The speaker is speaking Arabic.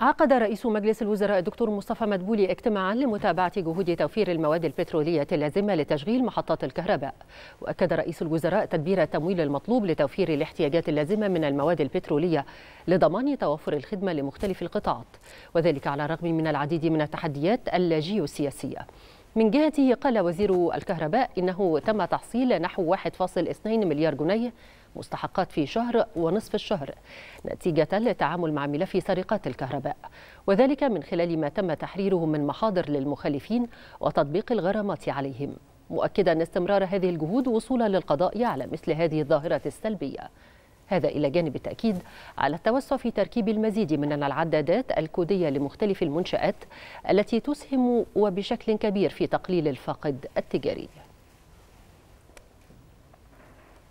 عقد رئيس مجلس الوزراء الدكتور مصطفى مدبولي اجتماعا لمتابعة جهود توفير المواد البترولية اللازمة لتشغيل محطات الكهرباء. وأكد رئيس الوزراء تدبير التمويل المطلوب لتوفير الاحتياجات اللازمة من المواد البترولية لضمان توفر الخدمة لمختلف القطاعات، وذلك على الرغم من العديد من التحديات الجيوسياسية. من جهته قال وزير الكهرباء إنه تم تحصيل نحو 1.2 مليار جنيه مستحقات في شهر ونصف الشهر نتيجة للتعامل مع ملف سرقات الكهرباء، وذلك من خلال ما تم تحريره من محاضر للمخالفين وتطبيق الغرامات عليهم، مؤكدا استمرار هذه الجهود وصولا للقضاء على مثل هذه الظاهرة السلبية. هذا إلى جانب التأكيد على التوسع في تركيب المزيد من العدادات الكودية لمختلف المنشآت التي تسهم وبشكل كبير في تقليل الفاقد التجاري.